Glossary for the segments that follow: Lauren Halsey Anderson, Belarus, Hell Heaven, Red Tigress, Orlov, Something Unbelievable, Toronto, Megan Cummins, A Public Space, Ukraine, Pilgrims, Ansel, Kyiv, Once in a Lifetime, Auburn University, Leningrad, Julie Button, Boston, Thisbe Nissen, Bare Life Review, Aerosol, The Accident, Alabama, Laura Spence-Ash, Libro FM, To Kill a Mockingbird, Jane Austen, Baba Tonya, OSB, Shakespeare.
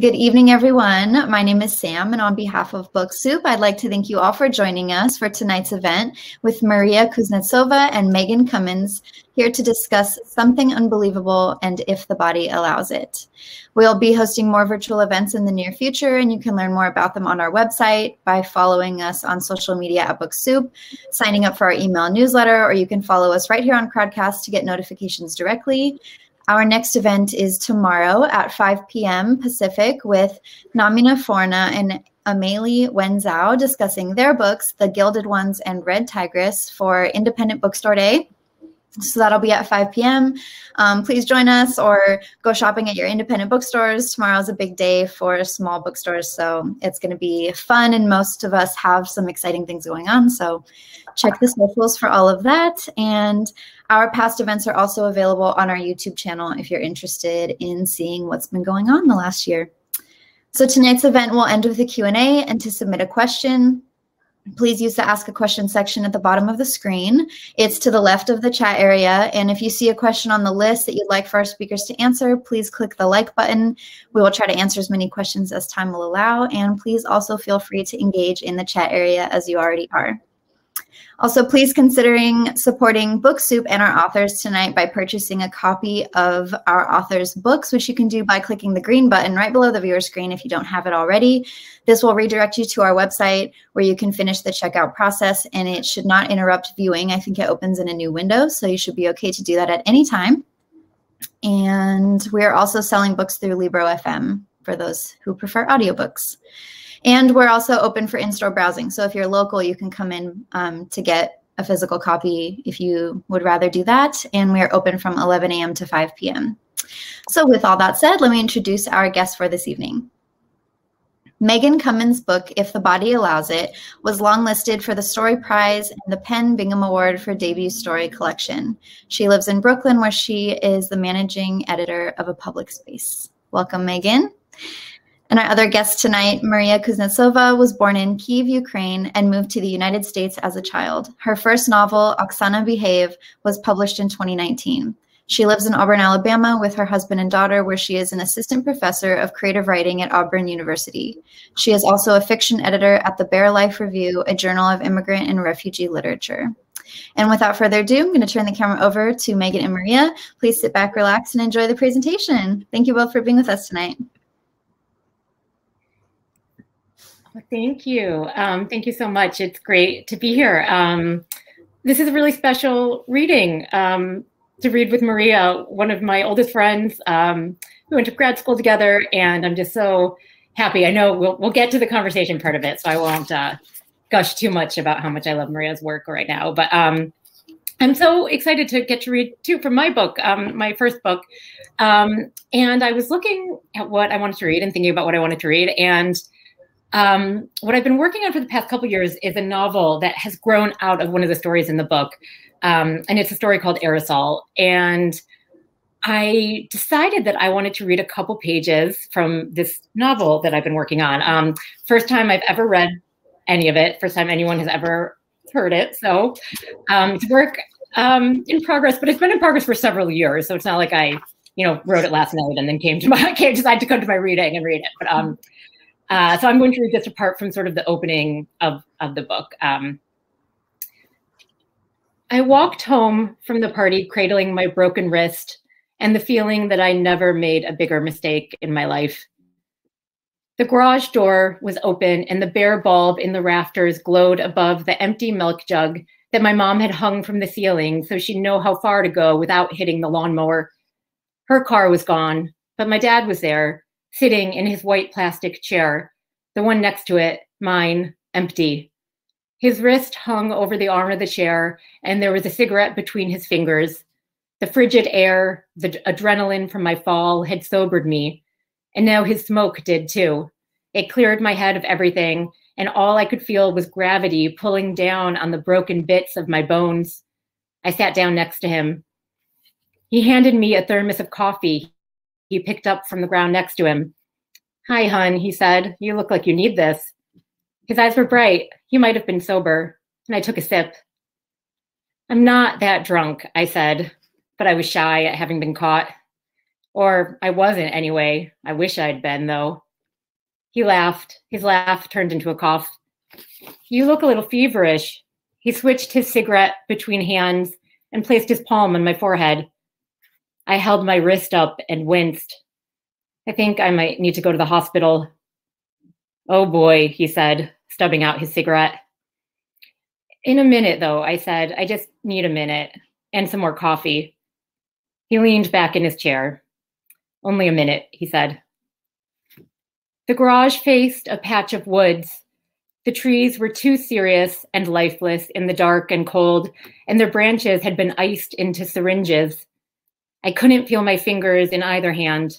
Good evening, everyone. My name is Sam, and on behalf of Book Soup, I'd like to thank you all for joining us for tonight's event with Maria Kuznetsova and Megan Cummins, here to discuss Something Unbelievable and If the Body Allows It. We'll be hosting more virtual events in the near future, and you can learn more about them on our website by following us on social media at Book Soup, signing up for our email newsletter, or you can follow us right here on Crowdcast to get notifications directly. Our next event is tomorrow at 5 p.m. Pacific with Namina Forna and Amelie Wenzhao discussing their books, The Gilded Ones and Red Tigress, for Independent Bookstore Day. So that'll be at 5 p.m. Please join us or go shopping at your independent bookstores. Tomorrow's a big day for small bookstores, so it's going to be fun, and most of us have some exciting things going on. So check the socials for all of that. And our past events are also available on our YouTube channel if you're interested in seeing what's been going on the last year. So tonight's event will end with a Q&A, and to submit a question, please use the Ask a Question section at the bottom of the screen. It's to the left of the chat area. And if you see a question on the list that you'd like for our speakers to answer, please click the like button. We will try to answer as many questions as time will allow. And please also feel free to engage in the chat area as you already are. Also, please considering supporting Book Soup and our authors tonight by purchasing a copy of our authors' books, which you can do by clicking the green button right below the viewer screen if you don't have it already. This will redirect you to our website where you can finish the checkout process, and it should not interrupt viewing. I think it opens in a new window, so you should be okay to do that at any time. And we're also selling books through Libro FM for those who prefer audiobooks. And we're also open for in-store browsing. So if you're local, you can come in to get a physical copy if you would rather do that. And we are open from 11 a.m. to 5 p.m. So with all that said, let me introduce our guest for this evening. Megan Cummins' book, If the Body Allows It, was longlisted for the Story Prize and the Penn Bingham Award for Debut Story Collection. She lives in Brooklyn, where she is the managing editor of A Public Space. Welcome, Megan. And our other guest tonight, Maria Kuznetsova, was born in Kyiv, Ukraine, and moved to the United States as a child. Her first novel, Oksana Behave, was published in 2019. She lives in Auburn, Alabama, with her husband and daughter, where she is an assistant professor of creative writing at Auburn University. She is also a fiction editor at the Bare Life Review, a journal of immigrant and refugee literature. And without further ado, I'm going to turn the camera over to Megan and Maria. Please sit back, relax, and enjoy the presentation. Thank you both for being with us tonight. Thank you. Thank you so much. It's great to be here. This is a really special reading to read with Maria, one of my oldest friends. We went to grad school together, and I'm just so happy. I know we'll get to the conversation part of it, so I won't gush too much about how much I love Maria's work right now. But I'm so excited to get to read, too, from my book, my first book. And I was looking at what I wanted to read and thinking about what I wanted to read, and what I've been working on for the past couple years is a novel that has grown out of one of the stories in the book. And it's a story called Aerosol. And I decided that I wanted to read a couple pages from this novel that I've been working on. First time I've ever read any of it. First time anyone has ever heard it. So it's work in progress, but it's been in progress for several years. So it's not like I, wrote it last night and then decided to come to my reading and read it. But so I'm going to read this apart from sort of the opening of the book. I walked home from the party cradling my broken wrist and the feeling that I never made a bigger mistake in my life. The garage door was open and the bare bulb in the rafters glowed above the empty milk jug that my mom had hung from the ceiling so she'd know how far to go without hitting the lawnmower. Her car was gone, but my dad was there, sitting in his white plastic chair, the one next to it, mine, empty. His wrist hung over the arm of the chair, and there was a cigarette between his fingers. The frigid air, the adrenaline from my fall had sobered me, and now his smoke did too. It cleared my head of everything, and all I could feel was gravity pulling down on the broken bits of my bones. I sat down next to him. He handed me a thermos of coffee he picked up from the ground next to him. "Hi, hun," he said. "You look like you need this." His eyes were bright. He might have been sober, and I took a sip. "I'm not that drunk," I said, but I was shy at having been caught. Or I wasn't anyway. I wish I'd been, though. He laughed. His laugh turned into a cough. You look a little feverish. He switched his cigarette between hands and placed his palm on my forehead. I held my wrist up and winced. I think I might need to go to the hospital. Oh boy, he said, stubbing out his cigarette. In a minute, though, I said, I just need a minute and some more coffee. He leaned back in his chair. Only a minute, he said. The garage faced a patch of woods. The trees were too serious and lifeless in the dark and cold, and their branches had been iced into syringes. I couldn't feel my fingers in either hand.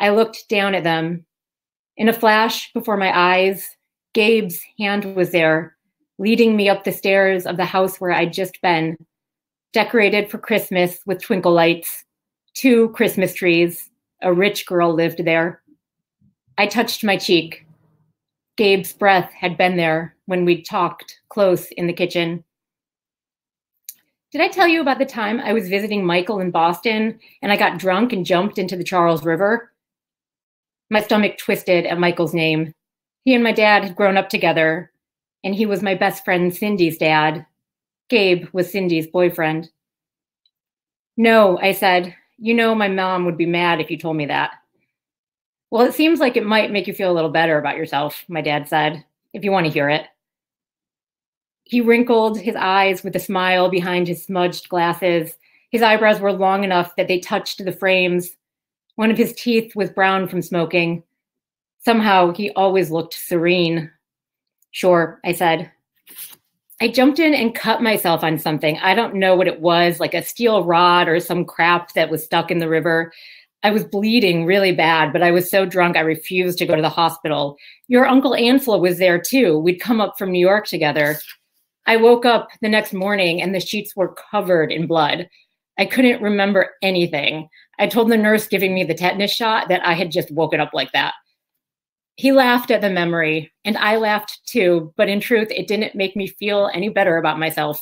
I looked down at them. In a flash before my eyes, Gabe's hand was there, leading me up the stairs of the house where I'd just been, decorated for Christmas with twinkle lights, 2 Christmas trees. A rich girl lived there. I touched my cheek. Gabe's breath had been there when we'd talked close in the kitchen. Did I tell you about the time I was visiting Michael in Boston and I got drunk and jumped into the Charles River? My stomach twisted at Michael's name. He and my dad had grown up together, and he was my best friend Cindy's dad. Gabe was Cindy's boyfriend. No, I said, you know my mom would be mad if you told me that. Well, it seems like it might make you feel a little better about yourself, my dad said, if you want to hear it. He wrinkled his eyes with a smile behind his smudged glasses. His eyebrows were long enough that they touched the frames. One of his teeth was brown from smoking. Somehow, he always looked serene. Sure, I said. I jumped in and cut myself on something. I don't know what it was, like a steel rod or some crap that was stuck in the river. I was bleeding really bad, but I was so drunk I refused to go to the hospital. Your Uncle Ansel was there too. We'd come up from New York together. I woke up the next morning and the sheets were covered in blood. I couldn't remember anything. I told the nurse giving me the tetanus shot that I had just woken up like that. He laughed at the memory, and I laughed too, but in truth, it didn't make me feel any better about myself.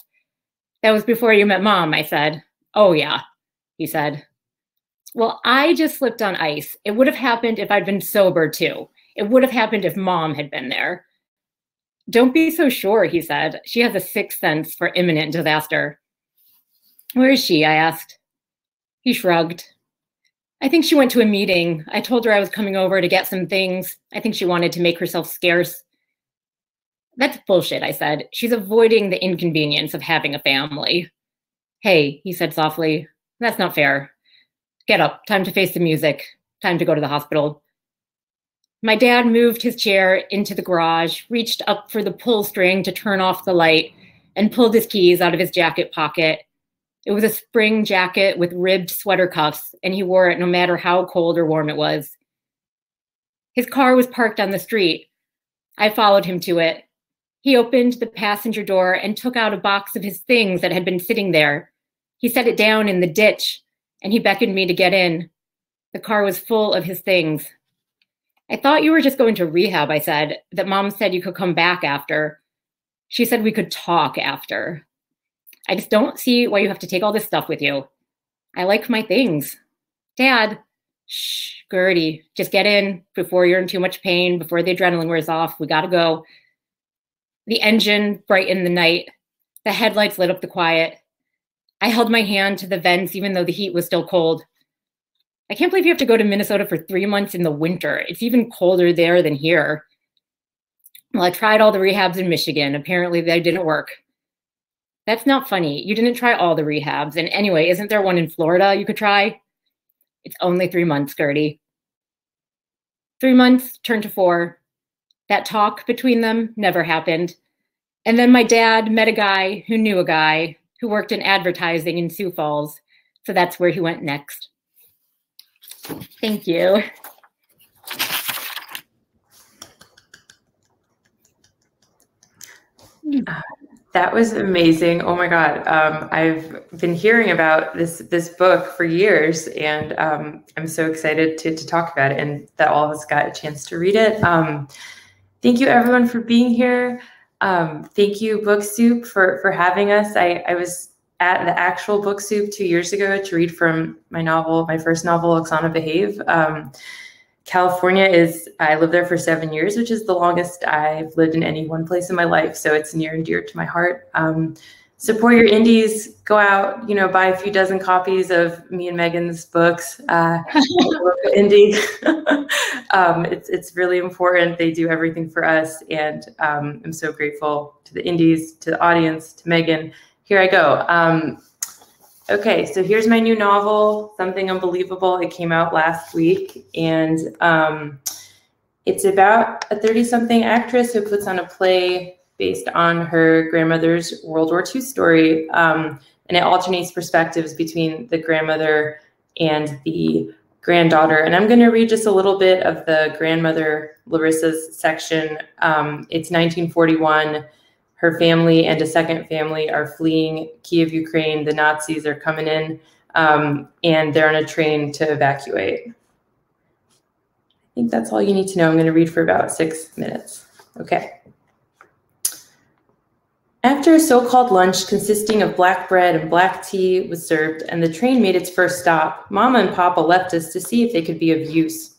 That was before you met Mom, I said. Oh yeah, he said. Well, I just slipped on ice. It would have happened if I'd been sober too. It would have happened if Mom had been there. Don't be so sure, he said. She has a sixth sense for imminent disaster. Where is she? I asked. He shrugged. I think she went to a meeting. I told her I was coming over to get some things. I think she wanted to make herself scarce. That's bullshit, I said. She's avoiding the inconvenience of having a family. Hey, he said softly, that's not fair. Get up, time to face the music, time to go to the hospital. My dad moved his chair into the garage, reached up for the pull string to turn off the light, and pulled his keys out of his jacket pocket. It was a spring jacket with ribbed sweater cuffs, and he wore it no matter how cold or warm it was. His car was parked on the street. I followed him to it. He opened the passenger door and took out a box of his things that had been sitting there. He set it down in the ditch, and he beckoned me to get in. The car was full of his things. I thought you were just going to rehab, I said, that Mom said you could come back after. She said we could talk after. I just don't see why you have to take all this stuff with you. I like my things. Dad, shh, Gertie, just get in before you're in too much pain, before the adrenaline wears off. We gotta go. The engine brightened the night. The headlights lit up the quiet. I held my hand to the vents even though the heat was still cold. I can't believe you have to go to Minnesota for 3 months in the winter. It's even colder there than here. Well, I tried all the rehabs in Michigan. Apparently, they didn't work. That's not funny. You didn't try all the rehabs. And anyway, isn't there one in Florida you could try? It's only 3 months, Gertie. 3 months turned to 4. That talk between them never happened. And then my dad met a guy who knew a guy who worked in advertising in Sioux Falls. So that's where he went next. Thank you. That was amazing. Oh my God. I've been hearing about this book for years, and I'm so excited to talk about it and that all of us got a chance to read it. Thank you everyone for being here. Thank you, Book Soup, for having us. I was at the actual book soup 2 years ago to read from my novel, my first novel, Oksana Behave. California is, I lived there for 7 years, which is the longest I've lived in any one place in my life. So it's near and dear to my heart. Support your indies, go out, you know, buy a few dozen copies of me and Megan's books, indie. It's really important. They do everything for us. And I'm so grateful to the indies, to the audience, to Megan. Here I go. Okay, so here's my new novel, Something Unbelievable. It came out last week, and it's about a 30-something actress who puts on a play based on her grandmother's World War II story, and it alternates perspectives between the grandmother and the granddaughter. And I'm going to read just a little bit of the grandmother, Larissa's section. It's 1941. Her family and a second family are fleeing Kyiv, Ukraine. The Nazis are coming in, and they're on a train to evacuate. I think that's all you need to know. I'm going to read for about 6 minutes. Okay. After a so-called lunch consisting of black bread and black tea was served and the train made its first stop, Mama and Papa left us to see if they could be of use.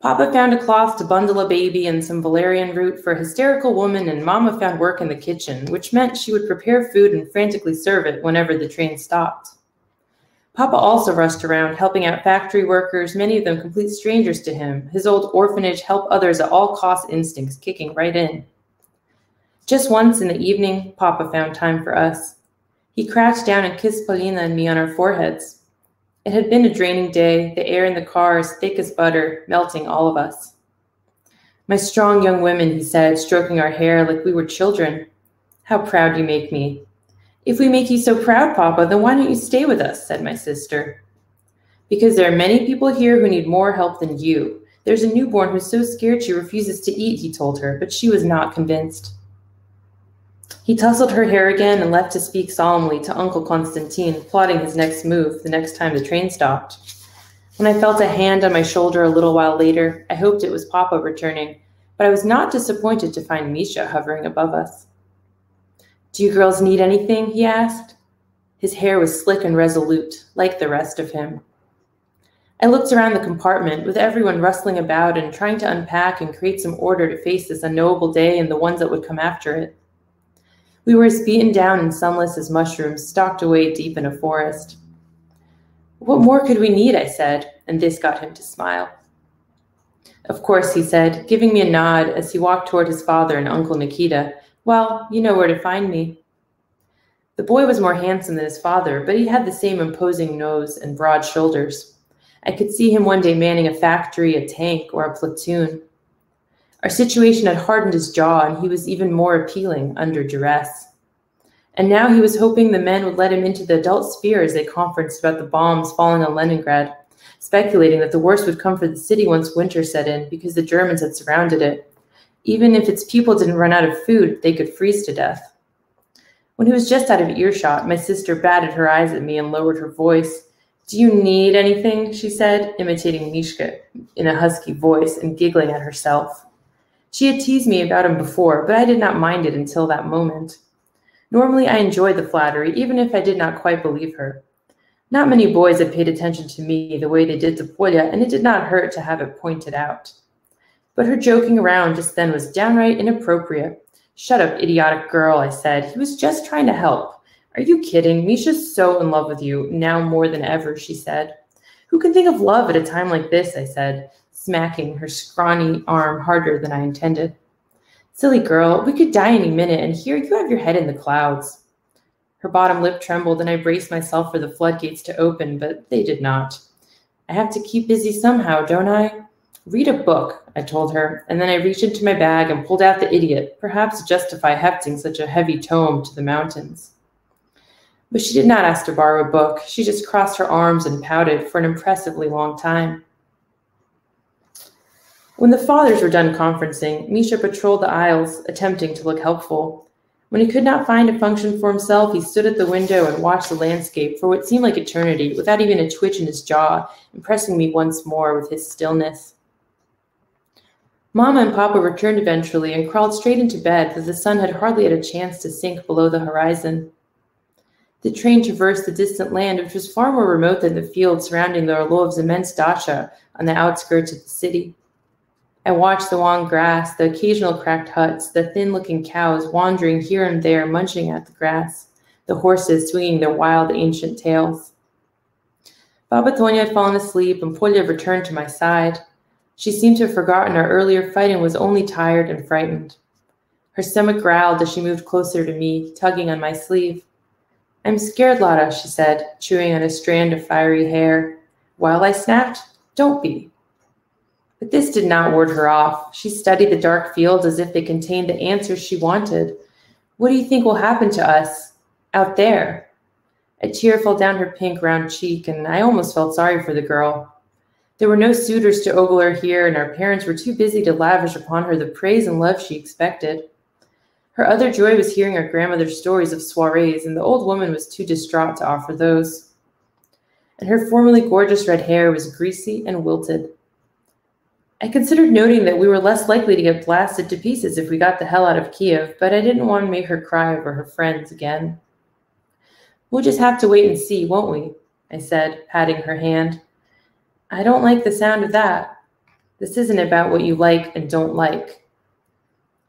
Papa found a cloth to bundle a baby and some valerian root for a hysterical woman, and Mama found work in the kitchen, which meant she would prepare food and frantically serve it whenever the train stopped. Papa also rushed around, helping out factory workers, many of them complete strangers to him, his old orphanage help others at all costs instincts kicking right in. Just once in the evening, Papa found time for us. He crouched down and kissed Paulina and me on our foreheads. It had been a draining day, the air in the car as thick as butter, melting all of us. My strong young women, he said, stroking our hair like we were children. How proud you make me. If we make you so proud, Papa, then why don't you stay with us, said my sister. Because there are many people here who need more help than you. There's a newborn who's so scared she refuses to eat, he told her, but she was not convinced. He tousled her hair again and left to speak solemnly to Uncle Constantine, plotting his next move the next time the train stopped. When I felt a hand on my shoulder a little while later, I hoped it was Papa returning, but I was not disappointed to find Misha hovering above us. Do you girls need anything? He asked. His hair was slick and resolute, like the rest of him. I looked around the compartment, with everyone rustling about and trying to unpack and create some order to face this unknowable day and the ones that would come after it. We were as beaten down and sunless as mushrooms stalked away deep in a forest. What more could we need, I said, and this got him to smile. Of course, he said, giving me a nod as he walked toward his father and Uncle Nikita. Well, you know where to find me. The boy was more handsome than his father, but he had the same imposing nose and broad shoulders. I could see him one day manning a factory, a tank, or a platoon. Our situation had hardened his jaw, and he was even more appealing under duress. And now he was hoping the men would let him into the adult sphere as they conferenced about the bombs falling on Leningrad, speculating that the worst would come for the city once winter set in because the Germans had surrounded it. Even if its people didn't run out of food, they could freeze to death. When he was just out of earshot, my sister batted her eyes at me and lowered her voice. Do you need anything? She said, imitating Mishka in a husky voice and giggling at herself. She had teased me about him before, but I did not mind it until that moment. Normally, I enjoyed the flattery, even if I did not quite believe her. Not many boys had paid attention to me the way they did to Polya, and it did not hurt to have it pointed out. But her joking around just then was downright inappropriate. Shut up, idiotic girl, I said. He was just trying to help. Are you kidding? Misha's so in love with you, now more than ever, she said. Who can think of love at a time like this, I said, smacking her scrawny arm harder than I intended. Silly girl, we could die any minute, and here you have your head in the clouds. Her bottom lip trembled, and I braced myself for the floodgates to open, but they did not. I have to keep busy somehow, don't I? Read a book, I told her, and then I reached into my bag and pulled out The Idiot, perhaps to justify hefting such a heavy tome to the mountains. But she did not ask to borrow a book. She just crossed her arms and pouted for an impressively long time. When the fathers were done conferencing, Misha patrolled the aisles, attempting to look helpful. When he could not find a function for himself, he stood at the window and watched the landscape for what seemed like eternity, without even a twitch in his jaw, impressing me once more with his stillness. Mama and Papa returned eventually and crawled straight into bed, for the sun had hardly had a chance to sink below the horizon. The train traversed the distant land, which was far more remote than the field surrounding the Orlov's immense dacha on the outskirts of the city. I watched the long grass, the occasional cracked huts, the thin-looking cows wandering here and there, munching at the grass, the horses swinging their wild, ancient tails. Baba Tonya had fallen asleep, and Polya returned to my side. She seemed to have forgotten our earlier fight and was only tired and frightened. Her stomach growled as she moved closer to me, tugging on my sleeve. "I'm scared, Lada," she said, chewing on a strand of fiery hair. While I snapped, "Don't be." But this did not ward her off. She studied the dark fields as if they contained the answers she wanted. "What do you think will happen to us out there?" A tear fell down her pink, round cheek, and I almost felt sorry for the girl. There were no suitors to ogle her here, and our parents were too busy to lavish upon her the praise and love she expected. Her other joy was hearing her grandmother's stories of soirees, and the old woman was too distraught to offer those. And her formerly gorgeous red hair was greasy and wilted. I considered noting that we were less likely to get blasted to pieces if we got the hell out of Kyiv, but I didn't want to make her cry over her friends again. "We'll just have to wait and see, won't we?" I said, patting her hand. "I don't like the sound of that. This isn't about what you like and don't like."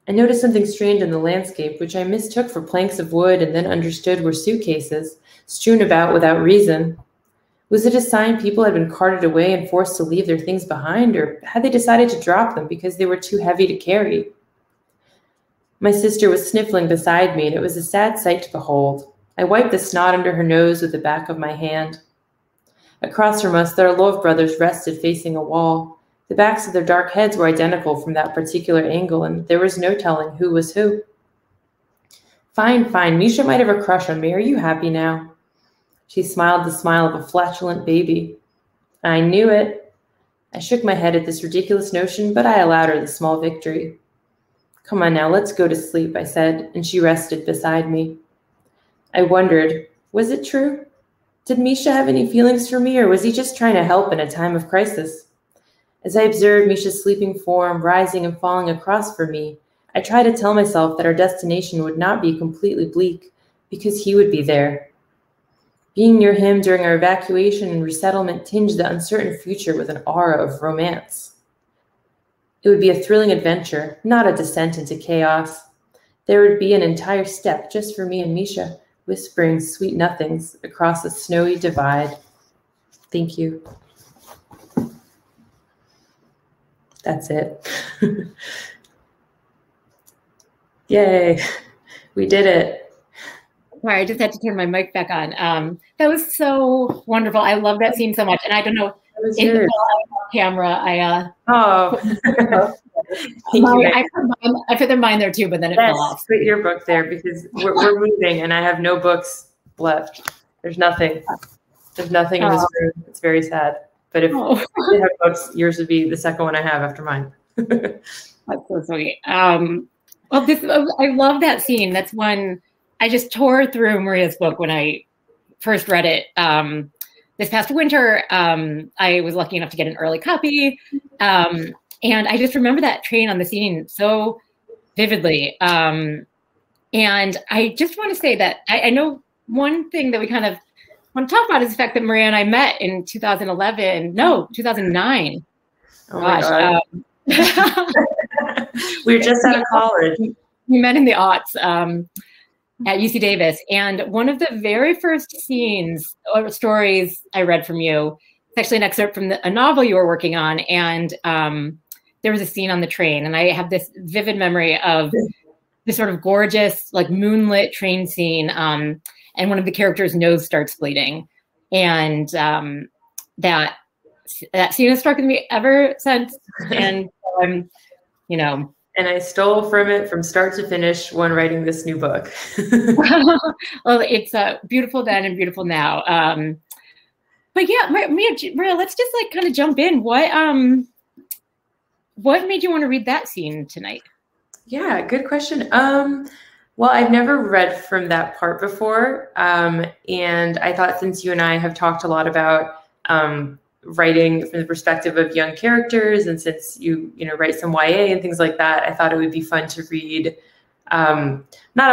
I noticed something strange in the landscape, which I mistook for planks of wood and then understood were suitcases, strewn about without reason. Was it a sign people had been carted away and forced to leave their things behind, or had they decided to drop them because they were too heavy to carry? My sister was sniffling beside me, and it was a sad sight to behold. I wiped the snot under her nose with the back of my hand. Across from us, the Orlov brothers rested facing a wall. The backs of their dark heads were identical from that particular angle, and there was no telling who was who. "Fine, fine, Misha might have a crush on me. Are you happy now?" She smiled the smile of a flatulent baby. "I knew it." I shook my head at this ridiculous notion, but I allowed her the small victory. "Come on now, let's go to sleep," I said, and she rested beside me. I wondered, was it true? Did Misha have any feelings for me, or was he just trying to help in a time of crisis? As I observed Misha's sleeping form rising and falling across from me, I tried to tell myself that our destination would not be completely bleak, because he would be there. Being near him during our evacuation and resettlement tinged the uncertain future with an aura of romance. It would be a thrilling adventure, not a descent into chaos. There would be an entire step just for me and Misha, whispering sweet nothings across a snowy divide. Thank you. That's it. Yay, we did it. Sorry, I just had to turn my mic back on. That was so wonderful. I love that scene so much. And I don't know, in the camera, I put the mine there too, but then it fell off. Put your book there because we're moving and I have no books left. There's nothing. There's nothing in this room. It's very sad. But if you have books, yours would be the second one I have after mine. That's so sweet. Well, I love that scene. That's one. I just tore through Maria's book when I first read it this past winter. I was lucky enough to get an early copy. And I just remember that train on the scene so vividly. And I just want to say that I know one thing that we kind of want to talk about is the fact that Maria and I met in 2011. No, 2009. Oh my gosh. We were just out of college. We met in the aughts. At UC Davis. And one of the very first scenes or stories I read from you, it's actually an excerpt from a novel you were working on. And there was a scene on the train. And I have this vivid memory of this sort of gorgeous, like moonlit train scene. And one of the characters' nose starts bleeding. And that scene has struck with me ever since. And you know, and I stole from it from start to finish when writing this new book. Well, it's beautiful then and beautiful now. But yeah, Maria, let's just like kind of jump in. What made you want to read that scene tonight? Yeah, good question. Well, I've never read from that part before. And I thought since you and I have talked a lot about writing from the perspective of young characters, and since you write some YA and things like that, I thought it would be fun to read not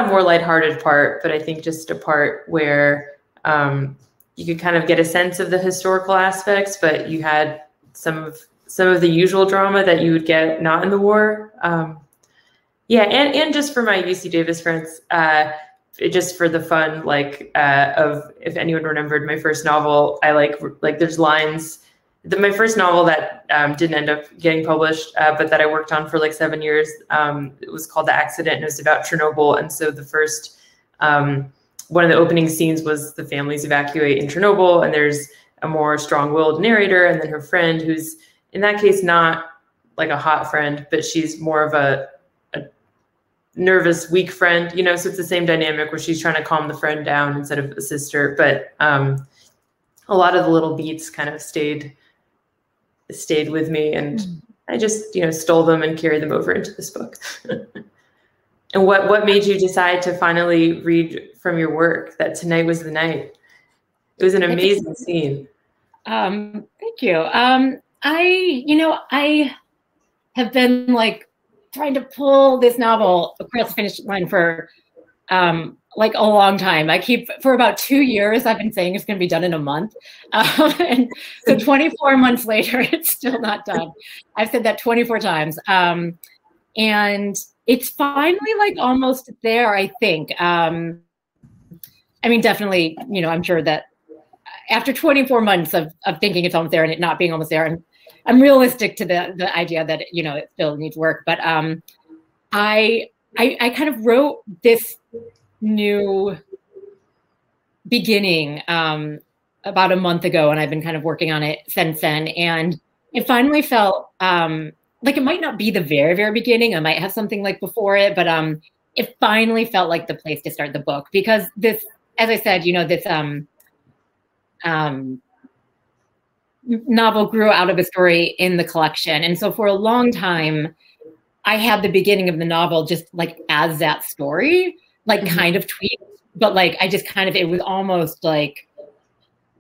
a more lighthearted part, but I think just a part where You could kind of get a sense of the historical aspects, but you had some of the usual drama that you would get not in the war. Yeah, and just for my UC Davis friends, just for the fun, like, of if anyone remembered my first novel, I like there's lines. My first novel that didn't end up getting published, but that I worked on for like 7 years, it was called The Accident, and it was about Chernobyl. And so the first, one of the opening scenes was the families evacuate in Chernobyl, and there's a more strong-willed narrator, and then her friend, who's in that case not like a hot friend, but she's more of a nervous, weak friend, you know. So it's the same dynamic where she's trying to calm the friend down instead of a sister. But a lot of the little beats kind of stayed with me, and I just, you know, stole them and carried them over into this book. And what made you decide to finally read from your work, that tonight was the night? It was an amazing scene. Thank you. I have been like trying to pull this novel across the finish line for like a long time. For about 2 years, I've been saying it's going to be done in a month. And so 24 months later, it's still not done. I've said that 24 times. And it's finally like almost there, I think. I mean, definitely, you know, I'm sure that after 24 months of thinking it's almost there and it not being almost there, and I'm realistic to the idea that, you know, it still needs work. But I kind of wrote this new beginning about a month ago, and I've been kind of working on it since then. And it finally felt like it might not be the very, very beginning. I might have something like before it, but it finally felt like the place to start the book, because this, as I said, you know, this novel grew out of a story in the collection. And so for a long time, I had the beginning of the novel just like as that story, like kind of tweaked, but like I just kind of, it was almost like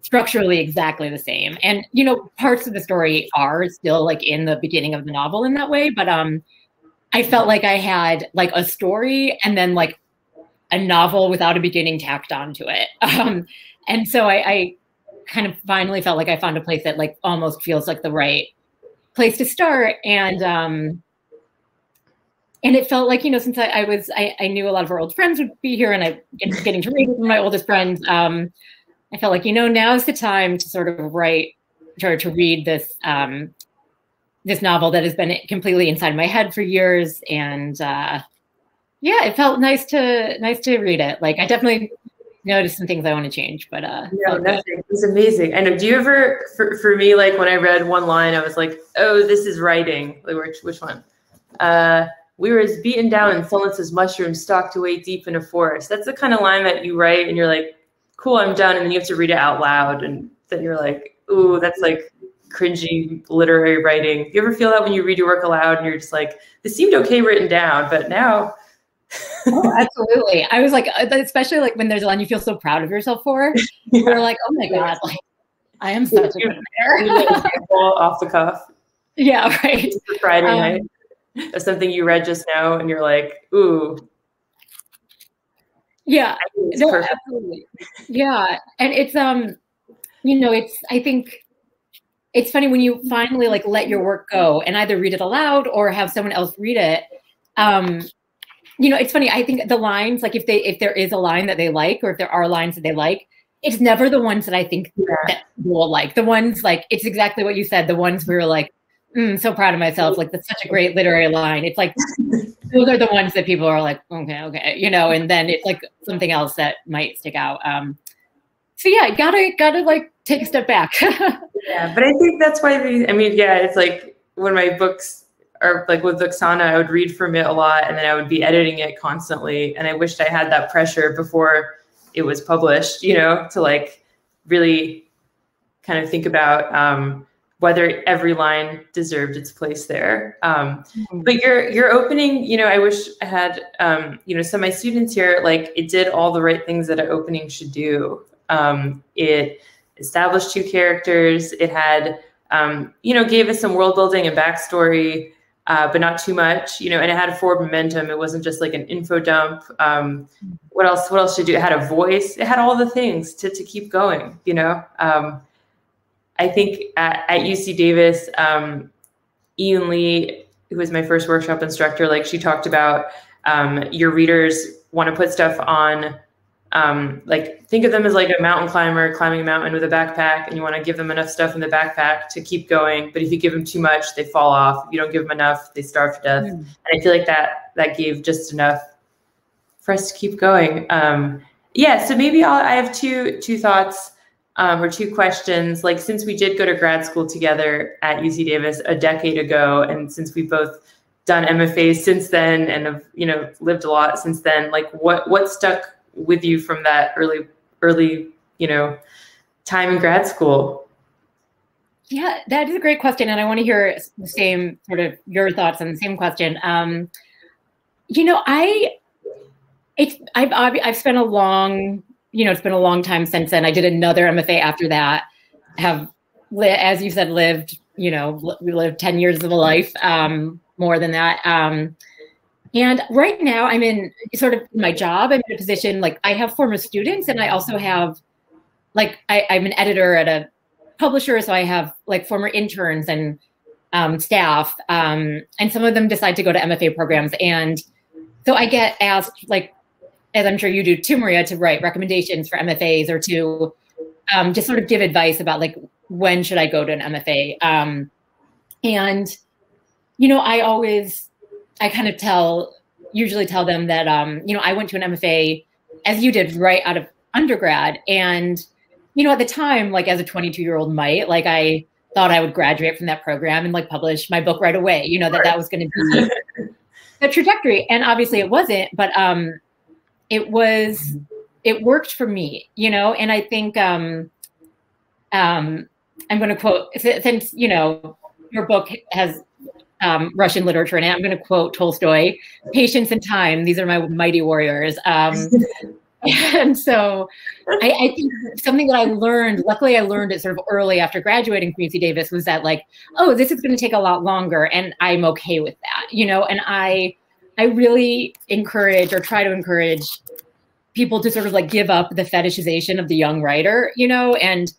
structurally exactly the same. And, you know, parts of the story are still like in the beginning of the novel in that way, but I felt like I had like a story and then like a novel without a beginning tacked onto it. And so I kind of finally felt like I found a place that like almost feels like the right place to start. And it felt like, you know, since I knew a lot of our old friends would be here, and I getting to read with my oldest friends, I felt like, you know, now's the time to sort of write, to read this this novel that has been completely inside my head for years. And yeah, it felt nice to read it. Like I definitely noticed some things I want to change, but no, nothing. It was amazing. And do you ever, for me, like when I read one line, I was like, oh, this is writing. Like which one? We were as beaten down and sullen as mushrooms stalked away deep in a forest. That's the kind of line that you write and you're like, cool, I'm done. And then you have to read it out loud. And then you're like, ooh, that's like cringy literary writing. You ever feel that when you read your work aloud and you're just like, this seemed okay written down, but now. Oh, absolutely. I was like, especially like when there's a line you feel so proud of yourself for. Yeah. You're like, oh my God, like I am such a good writer. Off the cuff. Yeah, right. Friday night. Of something you read just now, and you're like, "Ooh, yeah, no, absolutely, yeah." And it's, you know, it's. I think it's funny when you finally like let your work go and either read it aloud or have someone else read it. You know, it's funny. I think the lines, like if there is a line that they like, or if there are lines that they like, it's never the ones that I think that we'll like. The ones like it's exactly what you said. The ones we were like. So proud of myself. Like that's such a great literary line. It's like those are the ones that people are like, okay, you know. And then it's like something else that might stick out. So yeah, gotta like take a step back. Yeah, but I think that's why these. I mean, yeah, it's like when my books are like with Oksana, I would read from it a lot, and then I would be editing it constantly. And I wished I had that pressure before it was published, you know, to like really kind of think about. Whether every line deserved its place there. But your opening, you know, I wish I had, you know, some of my students here, like it did all the right things that an opening should do. It established two characters. It had, you know, gave us some world building and backstory. but not too much, you know, and it had forward momentum. It wasn't just like an info dump. What else should you do? It had a voice. It had all the things to keep going, you know? I think at UC Davis, Ian Lee, who was my first workshop instructor, like she talked about your readers want to put stuff on, like think of them as like a mountain climber climbing a mountain with a backpack, and you want to give them enough stuff in the backpack to keep going. But if you give them too much, they fall off. If you don't give them enough, they starve to death. Mm. And I feel like that gave just enough for us to keep going. Yeah, so maybe I have two thoughts. Or two questions, like since we did go to grad school together at UC Davis a decade ago, and since we've both done MFAs since then and have, you know, lived a lot since then, like what stuck with you from that early, you know, time in grad school? Yeah, that is a great question. And I want to hear the same sort of your thoughts on the same question. You know, I've spent a long, you know, it's been a long time since then. I did another MFA after that, have, as you said, lived, you know, we lived 10 years of a life, more than that. And right now I'm in sort of my job, I'm in a position, like I have former students and I also have, like, I'm an editor at a publisher. So I have like former interns and staff, and some of them decide to go to MFA programs. And so I get asked, like, as I'm sure you do too, Maria, to write recommendations for MFAs or to just sort of give advice about like, when should I go to an MFA? And, you know, I kind of usually tell them that, you know, I went to an MFA as you did right out of undergrad. And, you know, at the time, like as a 22-year-old might, like I thought I would graduate from that program and like publish my book right away, you know, that was going to be the trajectory. And obviously it wasn't, but, it worked for me, you know? And I think, I'm going to quote, since, you know, your book has, Russian literature in it, I'm going to quote Tolstoy, patience and time. These are my mighty warriors. And so I think something that I learned, luckily I learned it sort of early after graduating from UC Davis, was that like, oh, this is going to take a lot longer and I'm okay with that, you know? And I really encourage or try to encourage people to sort of like give up the fetishization of the young writer, you know, and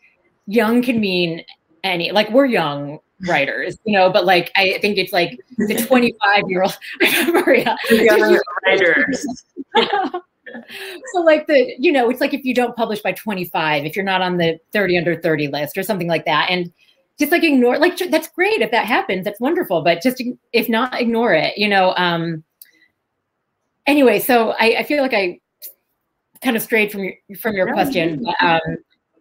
young can mean any, like we're young writers, you know, but like, I think it's like the 25-year-old Maria. Young writers. So like the, you know, it's like if you don't publish by 25, if you're not on the 30 under 30 list or something like that. And just like ignore, like, that's great. If that happens, that's wonderful. But just if not, ignore it, you know? Anyway, so I feel like I kind of strayed from your question. But,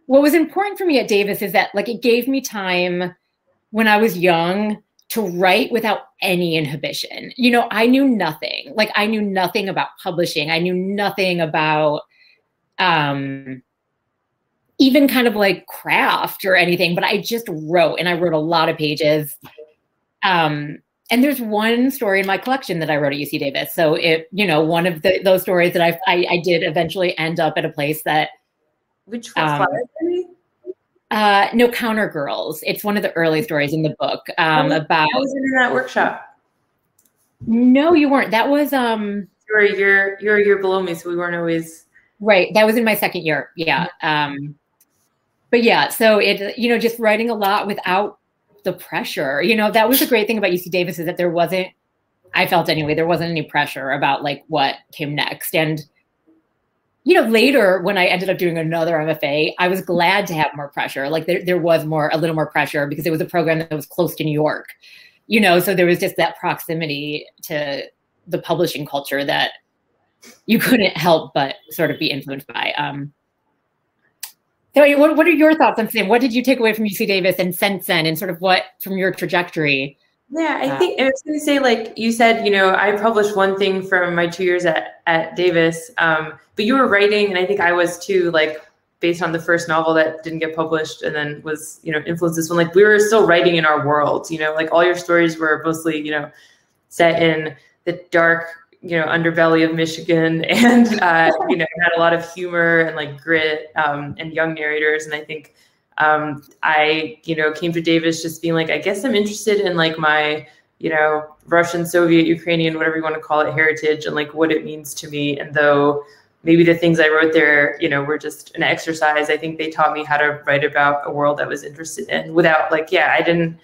what was important for me at Davis is that like it gave me time when I was young to write without any inhibition. You know, I knew nothing. Like I knew nothing about publishing. I knew nothing about even kind of like craft or anything. But I just wrote, and I wrote a lot of pages. And there's one story in my collection that I wrote at UC Davis. So it, you know, one of those stories that I did eventually end up at a place that. Which was no, Counter Girls. It's one of the early stories in the book about. I was in that workshop. No, you weren't. That was. You're a year below me, so we weren't always. Right. That was in my second year. Yeah. But yeah, so it, you know, just writing a lot without the pressure, you know, that was the great thing about UC Davis is that there wasn't, I felt anyway, there wasn't any pressure about like what came next. And, you know, later when I ended up doing another MFA, I was glad to have more pressure. Like there was a little more pressure because it was a program that was close to New York, you know, so there was just that proximity to the publishing culture that you couldn't help but sort of be influenced by. So what are your thoughts on Sam? What did you take away from UC Davis and since then, and sort of what from your trajectory? Yeah, I think I was going to say, like you said, you know, I published one thing from my 2 years at Davis, but you were writing, and I think I was too, like based on the first novel that didn't get published and then was, you know, influenced this one. Like we were still writing in our world, you know, like all your stories were mostly, you know, set in the dark, you know, underbelly of Michigan, and, you know, had a lot of humor and like grit, and young narrators. And I think, I, you know, came to Davis just being like, I guess I'm interested in like my, you know, Russian, Soviet, Ukrainian, whatever you want to call it, heritage and like what it means to me. And though maybe the things I wrote there, you know, were just an exercise, I think they taught me how to write about a world I was interested in without like, I didn't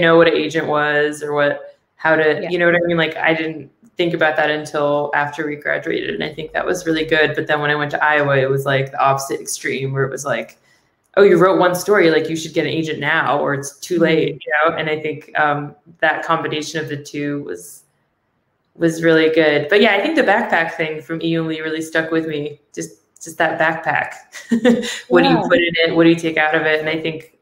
know what an agent was or what, how to, you know what I mean? Like I didn't think about that until after we graduated. And I think that was really good. But then when I went to Iowa, it was like the opposite extreme where it was like, oh, you wrote one story, like you should get an agent now or it's too late, you know? And I think that combination of the two was really good. But yeah, I think the backpack thing from EU really stuck with me. Just that backpack. What do you put in it? What do you take out of it? And I think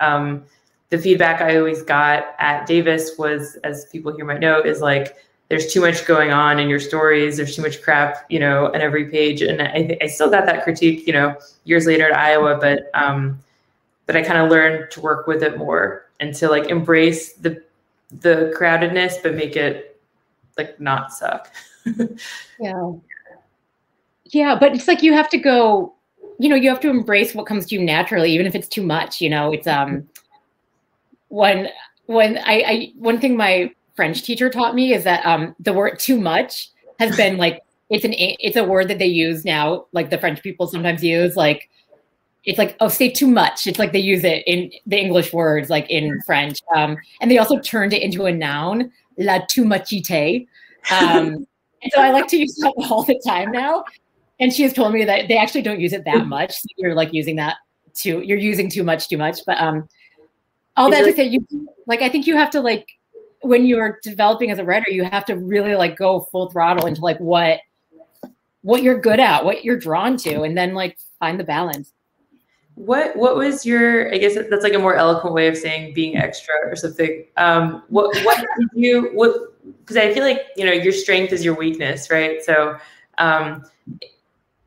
the feedback I always got at Davis was, as people here might know, is like, there's too much going on in your stories. There's too much crap, you know, on every page. And I still got that critique, you know, years later at Iowa, but I kind of learned to work with it more and to like embrace the crowdedness, but make it like not suck. Yeah. But it's like, you have to go, you know, you have to embrace what comes to you naturally, even if it's too much, you know, it's, one thing my French teacher taught me is that the word too much has been like, it's a word that they use now, like the French people sometimes use, like, it's like, oh, say too much. It's like they use it in the English words, like in French. And they also turned it into a noun, la too muchité. And so I like to use that all the time now. And she has told me that they actually don't use it that much. So you're like using that too, you're using too much. But all that to say, you like, I think you have to like, when you're developing as a writer, you have to really like go full throttle into like what you're good at, what you're drawn to, and then like find the balance. What was your, I guess that's like a more eloquent way of saying being extra or something. Because I feel like, you know, your strength is your weakness, right? So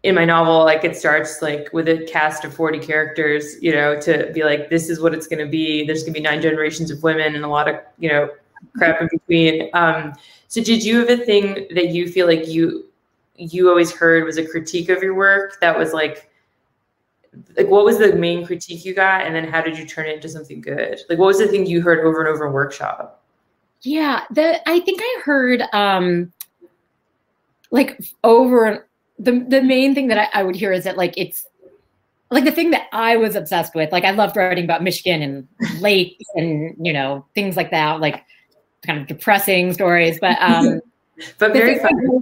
in my novel, like it starts like with a cast of 40 characters, you know, to be like, this is what it's going to be. There's going to be 9 generations of women and a lot of, you know, crap in between. So did you have a thing that you feel like you always heard was a critique of your work that was like what was the main critique you got, and then how did you turn it into something good? Like what was the thing you heard over and over in workshop? Yeah, I think I heard like over the main thing that I would hear is that like it's like the thing that I was obsessed with. Like I loved writing about Michigan and lakes and you know things like that, like kind of depressing stories, but but very funny.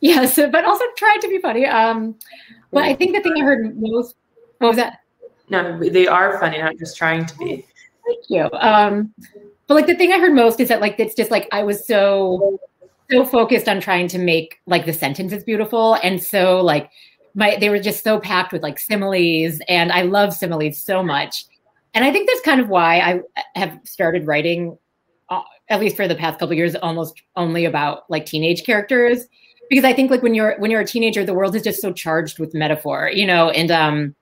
Yes, but also tried to be funny. But I think the thing I heard most. What was that? No, they are funny. Not just trying to be. Thank you. But like the thing I heard most is that like, it's just like, I was so focused on trying to make like the sentences beautiful. And so like they were just so packed with like similes, and I love similes so much. And I think that's kind of why I have started writing, at least for the past couple of years, almost only about like teenage characters. Because I think like when you're a teenager, the world is just so charged with metaphor, you know, and,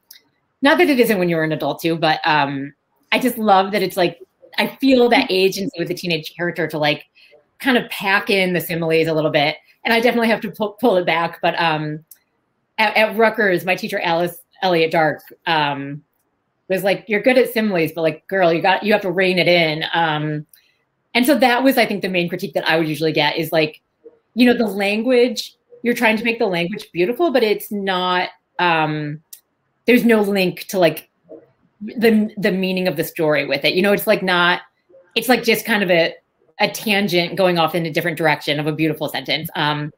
not that it isn't when you're an adult too, but I just love that it's like, I feel that agency with a teenage character to like kind of pack in the similes a little bit. And I definitely have to pull it back. But at Rutgers, my teacher, Alice Elliott Dark, was like, you're good at similes, but like, girl, you have to rein it in. And so that was, I think, the main critique that I would usually get is like, you know, the language, you're trying to make the language beautiful, but it's not... there's no link to like the meaning of the story with it. You know, it's like not, it's like just kind of a tangent going off in a different direction of a beautiful sentence. And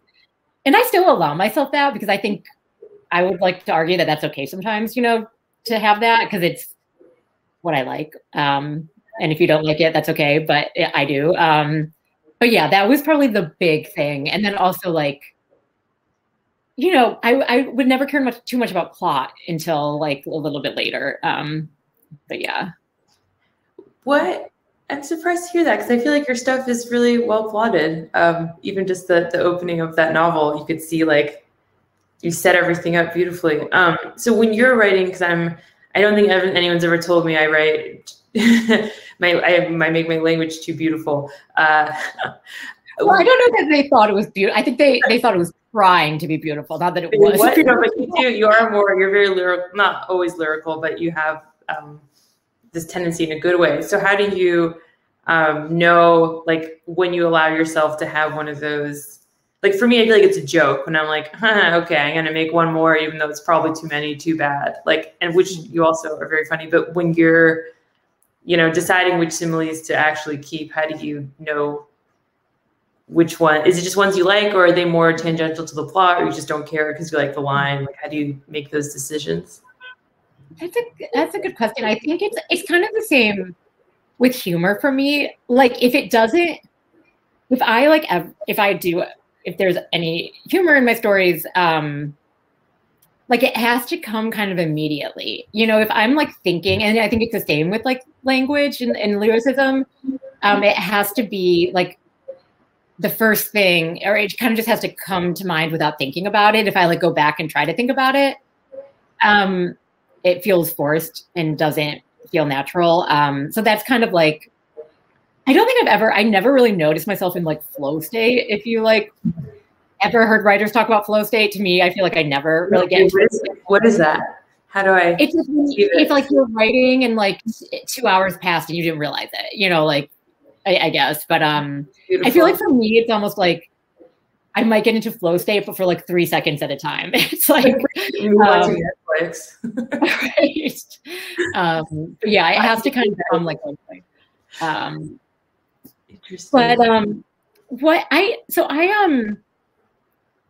I still allow myself that because I think I would like to argue that that's okay sometimes, you know, to have that because it's what I like. And if you don't like it, that's okay, but I do. But yeah, that was probably the big thing. And then also like, you know, I would never care too much about plot until like a little bit later. But yeah. What? I'm surprised to hear that because I feel like your stuff is really well plotted. Even just the opening of that novel, you could see like you set everything up beautifully. So when you're writing, because I don't think anyone's ever told me I write, I make my language too beautiful. Well, I don't know that they thought it was beautiful. I think they thought it was trying to be beautiful, not that it was. What? No, but you do. You're very lyrical, not always lyrical, but you have this tendency in a good way. So how do you know, like, when you allow yourself to have one of those, like, for me, I feel like it's a joke when I'm like, okay, I'm going to make one more, even though it's probably too many, too bad. Like, and which you also are very funny, but when you're, you know, deciding which similes to actually keep, how do you know which one? Is it just ones you like, or are they more tangential to the plot, or you just don't care because you like the line? Like, how do you make those decisions? That's a good question. I think it's kind of the same with humor for me. Like, if it doesn't, if I like, if I do, if there's any humor in my stories, like, it has to come kind of immediately. You know, if I'm like thinking, and I think it's the same with like language and lyricism, it has to be like the first thing, or it kind of just has to come to mind without thinking about it. If I like go back and try to think about it, it feels forced and doesn't feel natural. So that's kind of like, I don't think I've ever, I never really noticed myself in like flow state. If you like ever heard writers talk about flow state, to me, I feel like I never really get into it. What is that? How do I? It's like you're writing and like 2 hours passed and you didn't realize it, you know, like, I guess. But I feel like for me, it's almost like I might get into flow state, but for like 3 seconds at a time. It's like, you're watching Netflix. Right. Yeah, it has to kind of come like one point. Interesting. But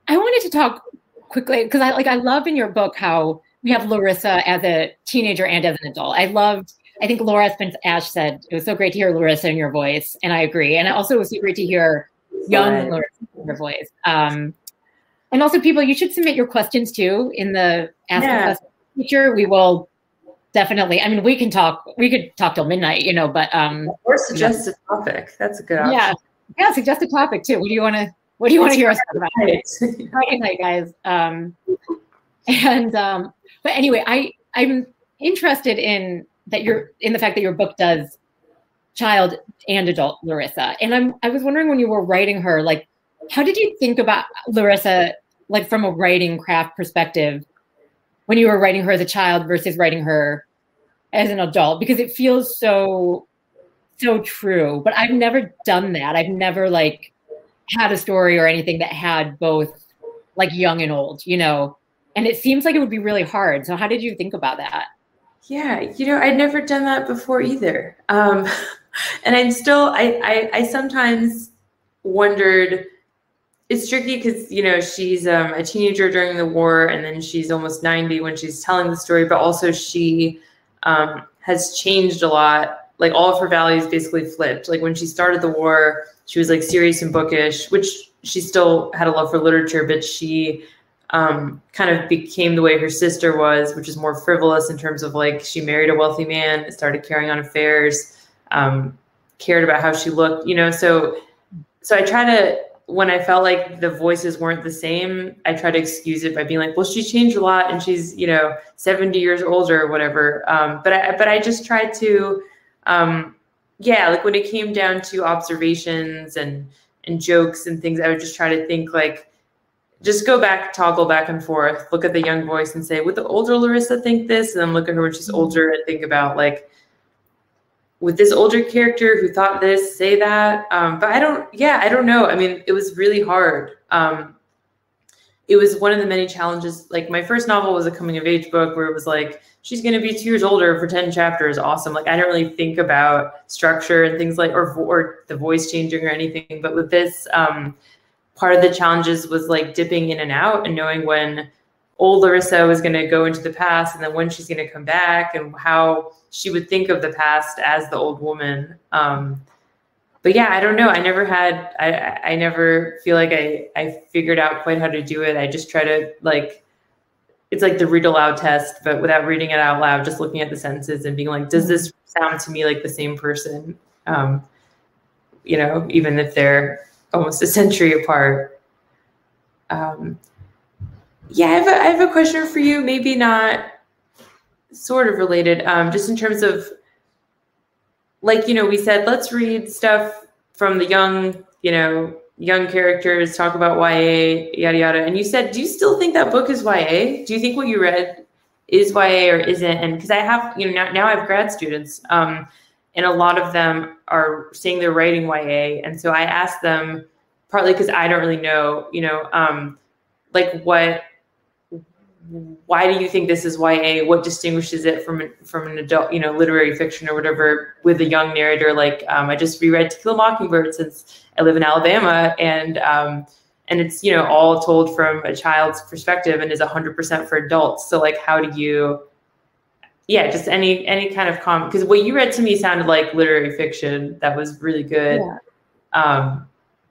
I wanted to talk quickly because I love in your book how we have Larissa as a teenager and as an adult. I think Laura Spence-Ash said, it was so great to hear Larissa in your voice. And I agree. And it also was so great to hear young Larissa in your voice. And also, people, you should submit your questions too in the Ask a Question feature. We will definitely, I mean, we could talk till midnight, you know, but. Or suggest a topic. That's a good option. Yeah. Yeah. Suggest a topic too. What do you want to hear us talk about? Friday night, guys. But anyway, I'm interested in that you're in the fact that your book does child and adult Larissa. And I was wondering, when you were writing her, like, how did you think about Larissa, like from a writing craft perspective, when you were writing her as a child versus writing her as an adult? Because it feels so true, but I've never done that. I've never like had a story or anything that had both like young and old, you know, and it seems like it would be really hard. So how did you think about that? Yeah, you know, I'd never done that before either. And I'm still, I sometimes wondered, it's tricky because, you know, she's a teenager during the war, and then she's almost 90 when she's telling the story, but also she has changed a lot. Like, all of her values basically flipped. Like, when she started the war, she was like serious and bookish, which she still had a love for literature, but she kind of became the way her sister was, which is more frivolous in terms of like, she married a wealthy man, started carrying on affairs, cared about how she looked, you know? So I try to, when I felt like the voices weren't the same, I try to excuse it by being like, well, she changed a lot and she's, you know, 70 years older or whatever. But I just tried to, like, when it came down to observations and jokes and things, I would just try to think like, just go back, toggle back and forth, look at the young voice and say, would the older Larissa think this? And then look at her when she's older and think about, like, would this older character who thought this say that? But I don't know. I mean, it was really hard. It was one of the many challenges. Like, my first novel was a coming of age book where it was like, she's going to be 2 years older for 10 chapters. Awesome. Like, I don't really think about structure and things like, or the voice changing or anything. But with this, part of the challenges was like dipping in and out and knowing when old Larissa was going to go into the past and then when she's going to come back and how she would think of the past as the old woman. But yeah, I don't know. I never feel like I figured out quite how to do it. I just try to, like, it's like the read aloud test, but without reading it out loud, just looking at the sentences and being like, does this sound to me like the same person? You know, even if they're almost a century apart. I have a question for you, maybe not sort of related, just in terms of, like, you know, we said, let's read stuff from the young, you know, young characters, talk about YA, yada, yada. And you said, do you still think that book is YA? Do you think what you read is YA or isn't? And because I have, you know, now I have grad students, and a lot of them are saying they're writing YA. And so I asked them, partly because I don't really know, you know, like why do you think this is YA? What distinguishes it from an adult, you know, literary fiction or whatever with a young narrator? Like I just reread To Kill a Mockingbird since I live in Alabama, and it's, you know, all told from a child's perspective and is 100% for adults. So like, how do you, yeah, just any kind of comment? Because what you read to me sounded like literary fiction. That was really good.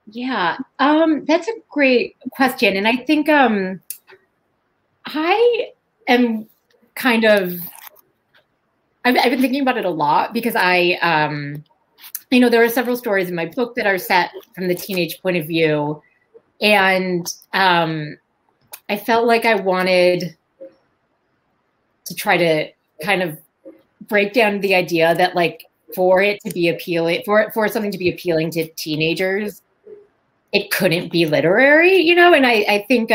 Yeah. That's a great question. And I think I am kind of, I've been thinking about it a lot because I know there are several stories in my book that are set from the teenage point of view. And I felt like I wanted to try to kind of break down the idea that like for it to be appealing, for something to be appealing to teenagers, it couldn't be literary, you know? And I think,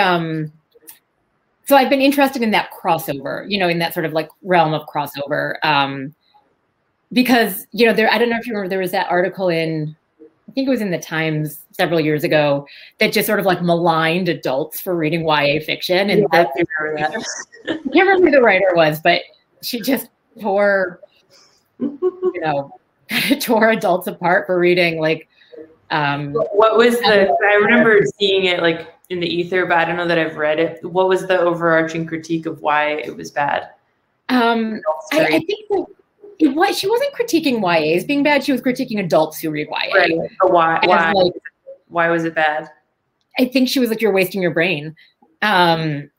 so I've been interested in that crossover, you know, in that sort of like realm of crossover. Because, you know, I don't know if you remember, there was that article in, I think it was in the Times several years ago, that just sort of like maligned adults for reading YA fiction. And yeah, I can't remember who the writer was, but she just tore, you know, tore adults apart for reading like. What was the, I remember seeing it like in the ether, but I don't know that I've read it. What was the overarching critique of why it was bad? I think that she wasn't critiquing YA as being bad. She was critiquing adults who read YA. Right. So why was it bad? I think she was like, you're wasting your brain. And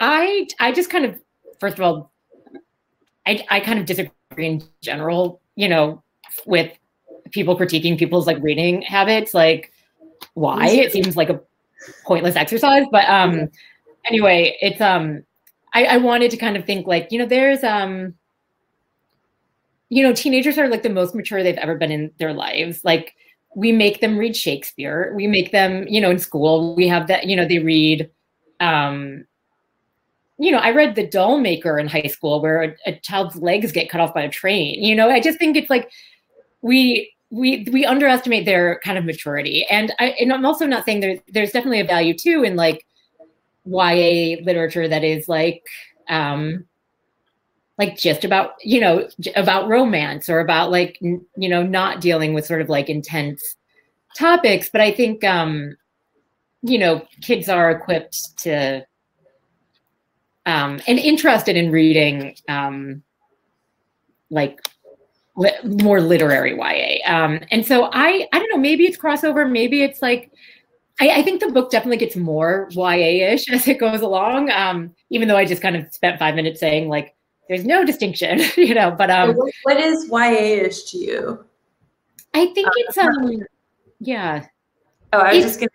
I just kind of, first of all, I kind of disagree in general, you know, with people critiquing people's like reading habits. Like, why? It seems like a pointless exercise. But anyway, it's I wanted to kind of think like, you know, there's you know, teenagers are like the most mature they've ever been in their lives. Like we make them read Shakespeare. We make them, you know, in school, we have that, you know, they read, you know, I read The Dollmaker in high school where a child's legs get cut off by a train. You know, I just think it's like, we underestimate their kind of maturity. And I'm also not saying there's definitely a value too in like YA literature that is like just about, you know, about romance or about like, you know, not dealing with sort of like intense topics. But I think, you know, kids are equipped to and interested in reading like more literary YA. And so I don't know, maybe it's crossover. Maybe it's like, I think the book definitely gets more YA-ish as it goes along, even though I just kind of spent 5 minutes saying like, there's no distinction, you know, but what is YA-ish to you? I think it's yeah. Oh, I was just gonna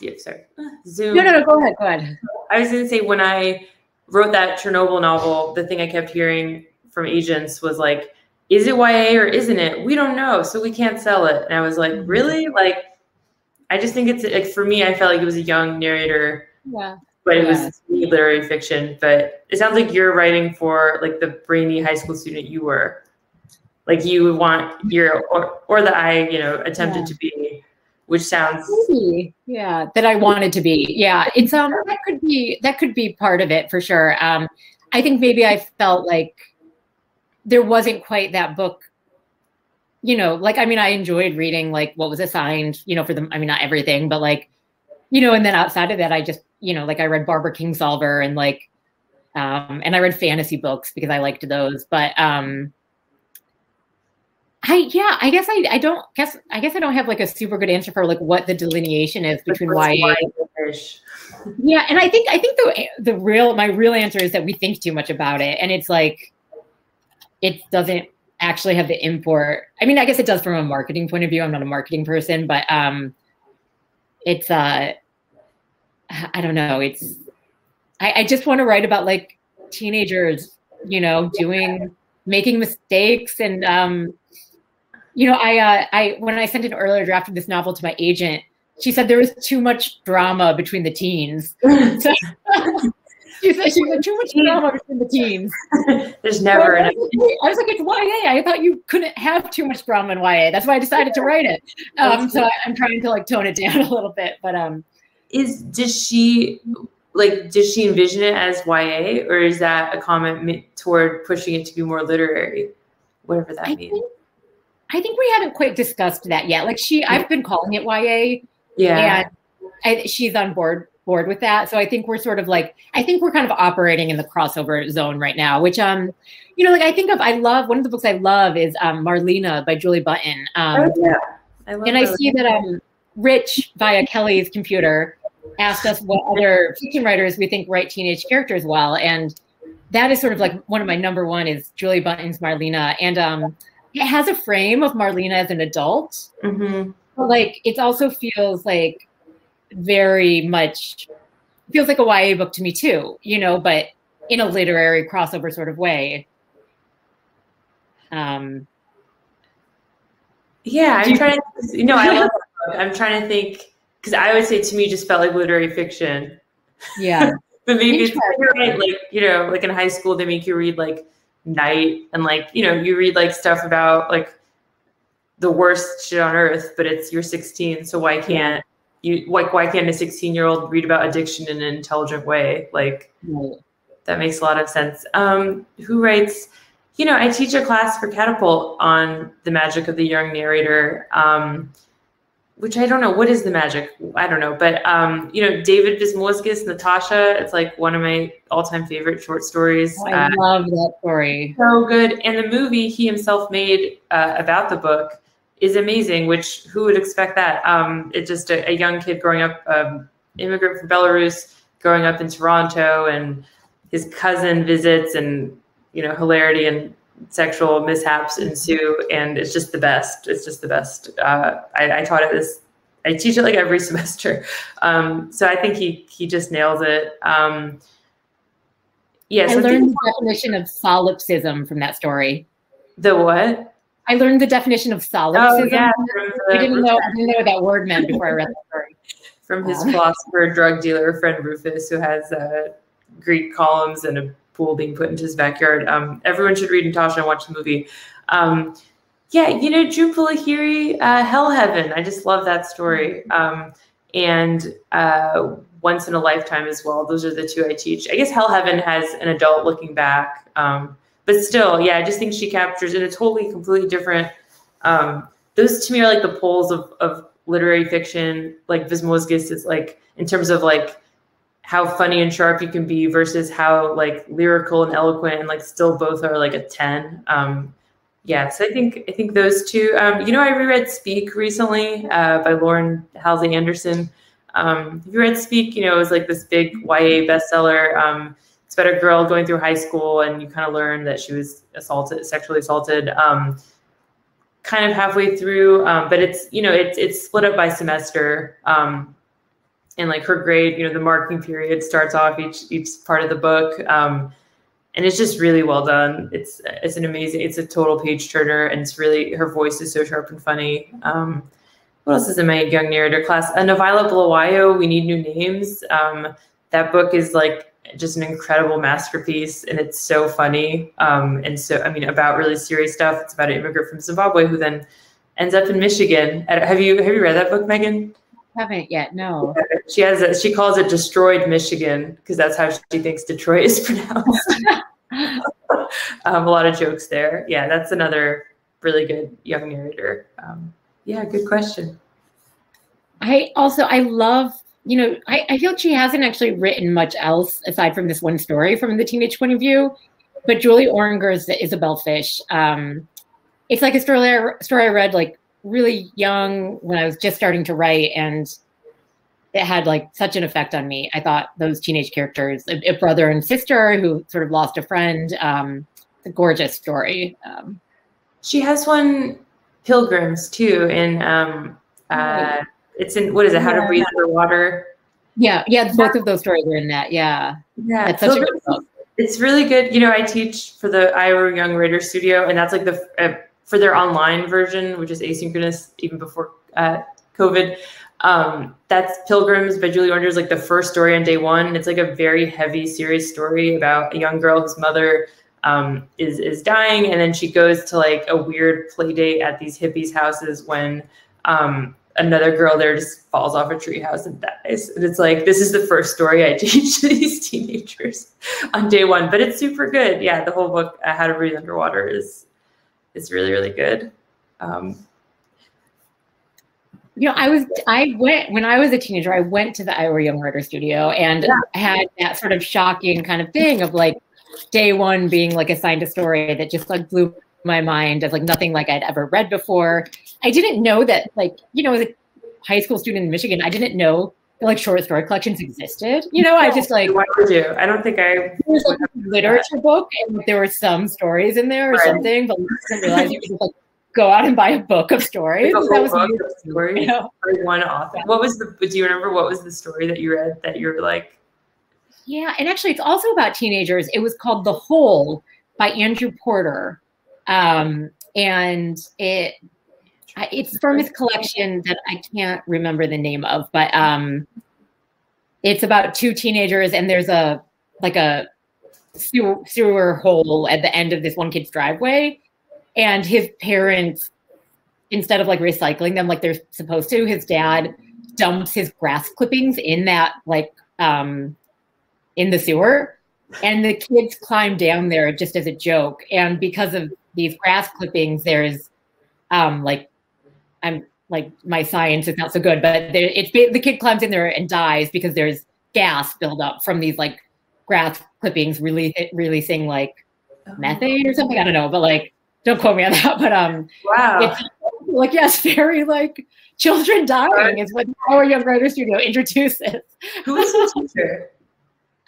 yeah, sorry. Zoom. No, go ahead. I was gonna say when I wrote that Chernobyl novel, the thing I kept hearing from agents was like, is it YA or isn't it? We don't know, so we can't sell it. And I was like, really? Like I just think it's like for me, I felt like it was a young narrator. Yeah. But it was literary fiction. But it sounds like you're writing for like the brainy high school student you were. Like you want your or that I, you know, attempted to be, which sounds maybe. Yeah, that I wanted to be. Yeah, it's that could be part of it for sure. I think maybe I felt like there wasn't quite that book. You know, like I mean, I enjoyed reading like what was assigned. You know, for them. I mean, not everything, but like, you know, and then outside of that, I just, you know, like I read Barbara Kingsolver and like, and I read fantasy books because I liked those, but I guess I don't have like a super good answer for like what the delineation is between YA. Yeah. And I think my real answer is that we think too much about it. And it's like, it doesn't actually have the import. I mean, I guess it does from a marketing point of view. I'm not a marketing person, but it's, I don't know. It's, I just want to write about like teenagers, you know, making mistakes. And, you know, when I sent an earlier draft of this novel to my agent, she said there was too much drama between the teens. So, She's like, too much drama between the teams. There's never enough. I was like, it's YA. I thought you couldn't have too much drama in YA. That's why I decided to write it. So I'm trying to like tone it down a little bit. But does she envision it as YA, or is that a comment toward pushing it to be more literary, whatever that means? I think we haven't quite discussed that yet. Like I've been calling it YA. Yeah. And she's on board with that. So I think we're sort of like, I think we're kind of operating in the crossover zone right now, which, you know, like one of the books I love is Marlena by Julie Button. I see that Rich via Kelly's computer asked us what other fiction writers we think write teenage characters well. And that is sort of like one of my number one is Julie Button's Marlena. And it has a frame of Marlena as an adult. Mm-hmm. But like, it also feels like, very much feels like a YA book to me too, you know, but in a literary crossover sort of way. Yeah, I'm trying to, no, I love that book. I'm trying to think, because I would say to me just felt like literary fiction. Yeah. But maybe it's right, like, you know, like in high school, they make you read like Night and like, you know, you read like stuff about like the worst shit on earth, but it's you're 16, so why can't why can't a 16-year-old read about addiction in an intelligent way? Like, that makes a lot of sense. Who writes, you know, I teach a class for Catapult on the magic of the young narrator, which I don't know, what is the magic? I don't know, but, you know, David Bismolskis, Natasha, it's like one of my all-time favorite short stories. Oh, I love that story. So good. And the movie he himself made about the book is amazing, which who would expect that? It's just a young kid growing up, immigrant from Belarus, growing up in Toronto, and his cousin visits, and, you know, hilarity and sexual mishaps ensue. And it's just the best. It's just the best. I taught it this, I teach it like every semester. So I think he just nails it. Yes, yeah, so I learned the definition of solipsism from that story. The what? I learned the definition of solipsism. Oh, yeah, I didn't know what that word meant before I read that story. From his philosopher, drug dealer friend Rufus, who has Greek columns and a pool being put into his backyard. Everyone should read Natasha and watch the movie. Yeah, you know, Drew Palahiri, Hell Heaven. I just love that story. And Once in a Lifetime as well. Those are the two I teach. I guess Hell Heaven has an adult looking back. But still, yeah, I just think she captures in a totally, completely different. Those to me are like the poles of literary fiction. Like Bismolskis is like in terms of like how funny and sharp you can be versus how like lyrical and eloquent, and like still both are like a 10. Yeah, so I think those two. You know, I reread Speak recently by Lauren Halsey Anderson. If you read Speak, you know, it was like this big YA bestseller. It's about a girl going through high school, and you kind of learn that she was assaulted, sexually assaulted, kind of halfway through. But it's, you know, it's split up by semester, and like her grade, you know, the marking period starts off each part of the book, and it's just really well done. It's an amazing, it's a total page turner, and it's really, her voice is so sharp and funny. What else is in my young narrator class? Novila Bulawayo, We Need New Names. That book is like just an incredible masterpiece, and it's so funny. And so, I mean, about really serious stuff. It's about an immigrant from Zimbabwe who then ends up in Michigan. Have you read that book, Megan? Haven't yet, no. Yeah, she calls it Destroyed Michigan, because that's how she thinks Detroit is pronounced. A lot of jokes there. Yeah, that's another really good young narrator. Yeah, good question. I love, you know, I feel like she hasn't actually written much else aside from this one story from the teenage point of view, but Julie Oringer's The Isabel Fish. It's like a story I read like really young when I was just starting to write, and it had like such an effect on me. I thought those teenage characters, a brother and sister who sort of lost a friend, it's a gorgeous story. She has one, Pilgrims too, in it's in, what is it? How to Breathe Underwater. Yeah. Yeah. Both of those stories are in that. Yeah. Yeah. It's such a good book. It's really good. You know, I teach for the Iowa Young Writer Studio, and that's like for their online version, which is asynchronous even before COVID. That's Pilgrims by Julie Orander, like the first story on day one. It's like a very heavy, serious story about a young girl whose mother is dying. And then she goes to like a weird play date at these hippies' houses when another girl there just falls off a tree house and dies. And it's like, this is the first story I teach to these teenagers on day one, but it's super good. Yeah, the whole book, How to Breathe Underwater, is really, really good. You know, I went when I was a teenager, I went to the Iowa Young Writer Studio and had that sort of shocking kind of thing of like day one being like assigned a story that just like blew my mind, of like nothing like I'd ever read before. I didn't know that, like, you know, as a high school student in Michigan, I didn't know that, like, short story collections existed. You know, I just like, I don't think I was like a literature book and there were some stories in there or something, but I didn't realize you could just like go out and buy a book of stories. Like that was story, you know? One author. What was the? Do you remember what was the story that you read that you were like? Yeah, and actually, it's also about teenagers. It was called "The Hole" by Andrew Porter, and it's from his collection that I can't remember the name of, but it's about two teenagers, and there's a like a sewer hole at the end of this one kid's driveway. And his parents, instead of like recycling them like they're supposed to, his dad dumps his grass clippings in that like in the sewer. And the kids climb down there just as a joke. And because of these grass clippings, there's like, I'm like, my science is not so good, but the kid climbs in there and dies because there's gas buildup from these like grass clippings releasing like methane or something. I don't know, but like. Don't quote me on that, but wow, it's like yes, very like children dying is what our Young Writer Studio introduces. Who is the teacher?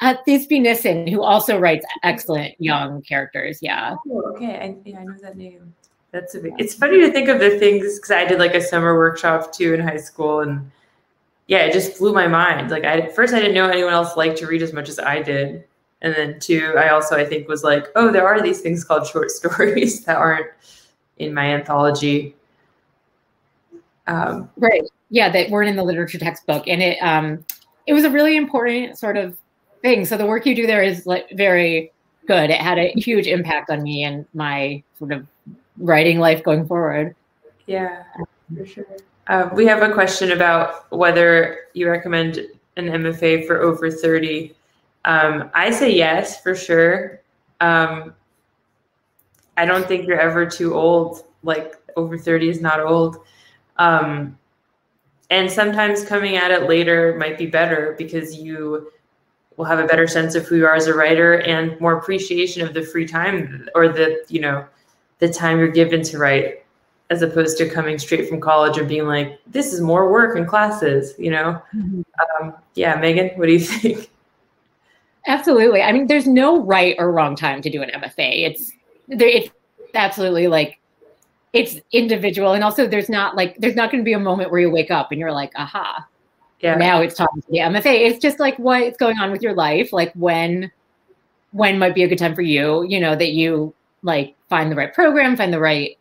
Thisbe Nissen, who also writes excellent young characters. Yeah. Oh, okay, I know that name. That's a big. It's funny to think of the things because I did like a summer workshop too in high school, and yeah, it just blew my mind. Like I didn't know anyone else liked to read as much as I did. And then two, I also, I think, was like, oh, there are these things called short stories that aren't in my anthology. Right. Yeah, that weren't in the literature textbook. And it was a really important sort of thing. So the work you do there is like very good. It had a huge impact on me and my sort of writing life going forward. Yeah, for sure. We have a question about whether you recommend an MFA for over 30. I say yes, for sure. I don't think you're ever too old. Like over 30 is not old. And sometimes coming at it later might be better because you will have a better sense of who you are as a writer and more appreciation of the free time or the, you know, the time you're given to write as opposed to coming straight from college and being like, this is more work and classes, you know? Yeah. Megan, what do you think? Absolutely. I mean, there's no right or wrong time to do an MFA. It's absolutely like, it's individual. And also there's not going to be a moment where you wake up and you're like, aha, yeah, now it's time to be MFA. It's just like what's going on with your life. Like when might be a good time for you, you know, that you like find the right program, find the right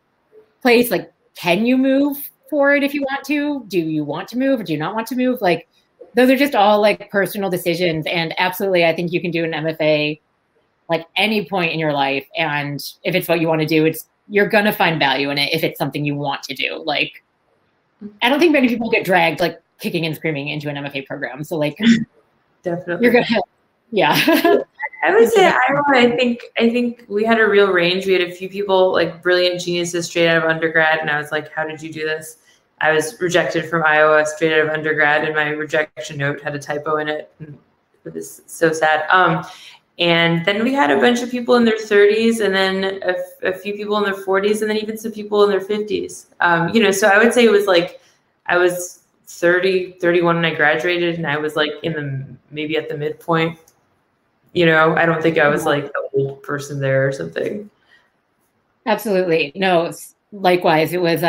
place. Like, can you move forward if you want to? Do you want to move or do you not want to move? Like, those are just all like personal decisions. And absolutely, I think you can do an MFA like any point in your life. And if it's what you want to do, you're going to find value in it if it's something you want to do. Like, I don't think many people get dragged like kicking and screaming into an MFA program. So like, definitely, you're going to, yeah. I would say Iowa, I think we had a real range. We had a few people like brilliant geniuses straight out of undergrad. And I was like, how did you do this? I was rejected from Iowa straight out of undergrad, and my rejection note had a typo in it. It was so sad. And then we had a bunch of people in their 30s, and then a few people in their 40s, and then even some people in their 50s. You know, so I would say it was like I was 30, 31 when I graduated, and I was like maybe at the midpoint. You know, I don't think I was like the old person there or something. Absolutely. No, likewise, it was.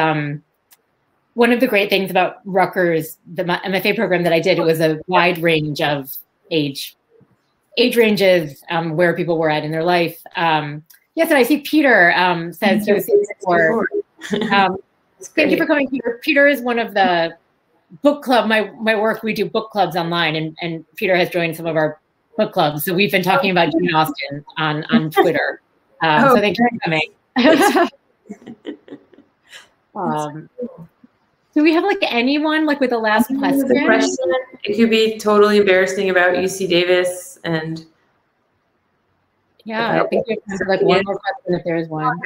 One of the great things about Rutgers, the MFA program that I did, it was a wide range of age ranges where people were at in their life. Yes, and I see Peter says, thank you for coming, Peter. Peter is one of the book club, my work, we do book clubs online, and Peter has joined some of our book clubs. So we've been talking about Jane Austen on Twitter. So thank you for coming. Do we have like anyone like with the last question? The question? It could be totally embarrassing about UC Davis and. Yeah, I think we have like one more question if there is one.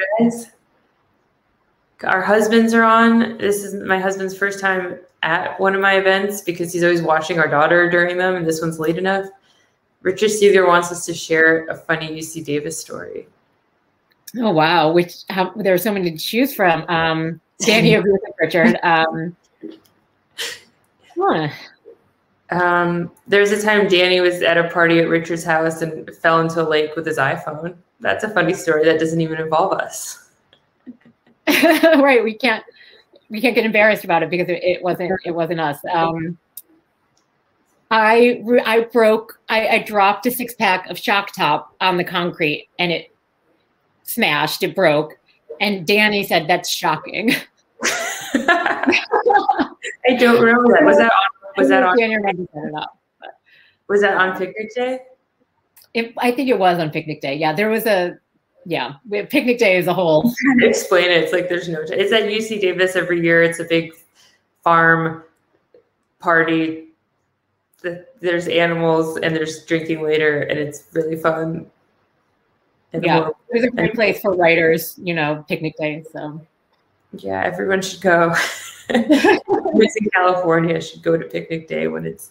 Our husbands are on. This is my husband's first time at one of my events because he's always watching our daughter during them, and this one's late enough. Richard Seeger wants us to share a funny UC Davis story. Oh wow! There are so many to choose from. Danny agrees with Richard. There's a time Danny was at a party at Richard's house and fell into a lake with his iPhone. That's a funny story that doesn't even involve us. Right, we can't get embarrassed about it because it wasn't us. I dropped a 6-pack of Shock Top on the concrete and it smashed. It broke. And Danny said, "That's shocking." I don't remember that. Was that on picnic day? I think it was on picnic day. Yeah, there was picnic day is a whole. Explain it. It's like there's no. It's at UC Davis every year. It's a big farm party. There's animals and there's drinking later, and it's really fun. Yeah, it was a great place for writers, you know, picnic day. So, yeah, everyone should go. Who's in California should go to picnic day when it's.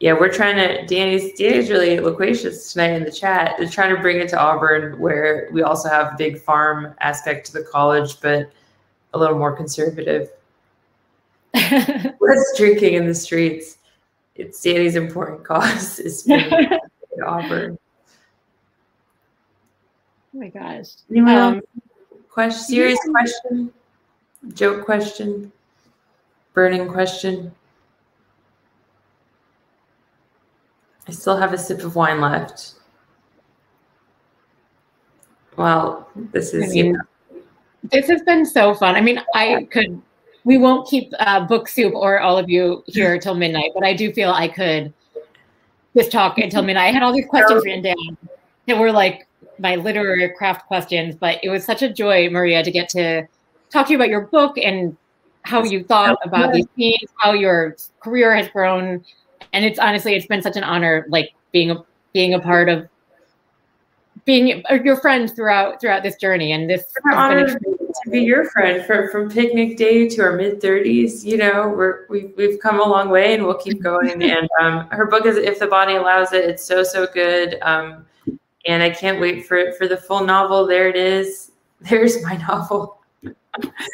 Yeah, we're trying to. Danny's really loquacious tonight in the chat. They're trying to bring it to Auburn, where we also have a big farm aspect to the college, but a little more conservative. Less drinking in the streets. It's Danny's important cause is to Auburn. Oh my gosh. Anyone else? Serious question? Joke question? Burning question? I still have a sip of wine left. Wow, this is. This has been so fun. I mean, we won't keep Book Soup or all of you here till midnight, but I do feel I could just talk until midnight. I had all these questions written down that were like, my literary craft questions, but it was such a joy, Maria, to get to talk to you about your book and how you thought about these themes, how your career has grown. And it's honestly, it's been such an honor, like being a part of being your friend throughout this journey. And this has been an honor to be your friend from picnic day to our mid-30s. You know, we've come a long way and we'll keep going. And her book is If the Body Allows It. It's so good. And I can't wait for the full novel. There it is. There's my novel.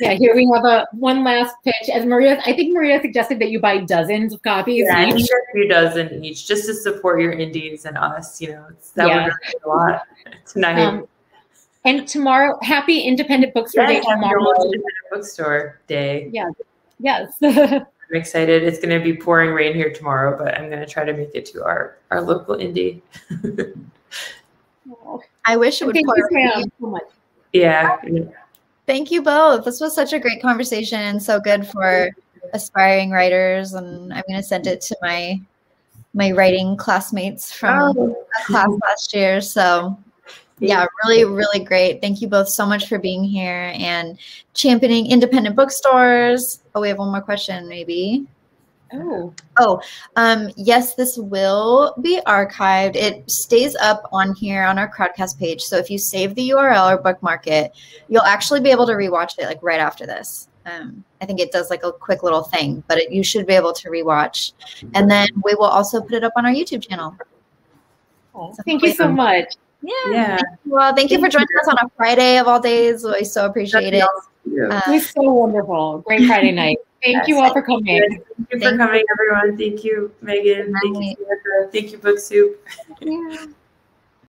Yeah, here we have one last pitch. As I think Maria suggested that you buy dozens of copies. Yeah, each. A few dozen each, just to support your indies and us. You know, would be a lot tonight. And tomorrow, happy Independent Bookstore Day tomorrow. Independent Bookstore Day. Yeah. Yes. I'm excited. It's going to be pouring rain here tomorrow, but I'm going to try to make it to our local indie. I wish it would pour rain. So much. Yeah. Thank you both. This was such a great conversation and so good for aspiring writers. And I'm going to send it to my writing classmates from class last year. So yeah, really, really great. Thank you both so much for being here and championing independent bookstores. Oh, we have one more question maybe. Yes, this will be archived. It stays up on here on our Crowdcast page. So if you save the URL or bookmark it, you'll actually be able to rewatch it like right after this. I think it does like a quick little thing, but you should be able to rewatch. And then we will also put it up on our YouTube channel. Oh, so thank you so much. Yeah. Well, thank you for joining us on a Friday of all days. We so appreciate it. It was so wonderful. Great Friday night. Thank you all for coming. Thank you for coming, everyone. Thank you, Megan. Thank you, Samantha. Thank you, Book Soup. Yeah.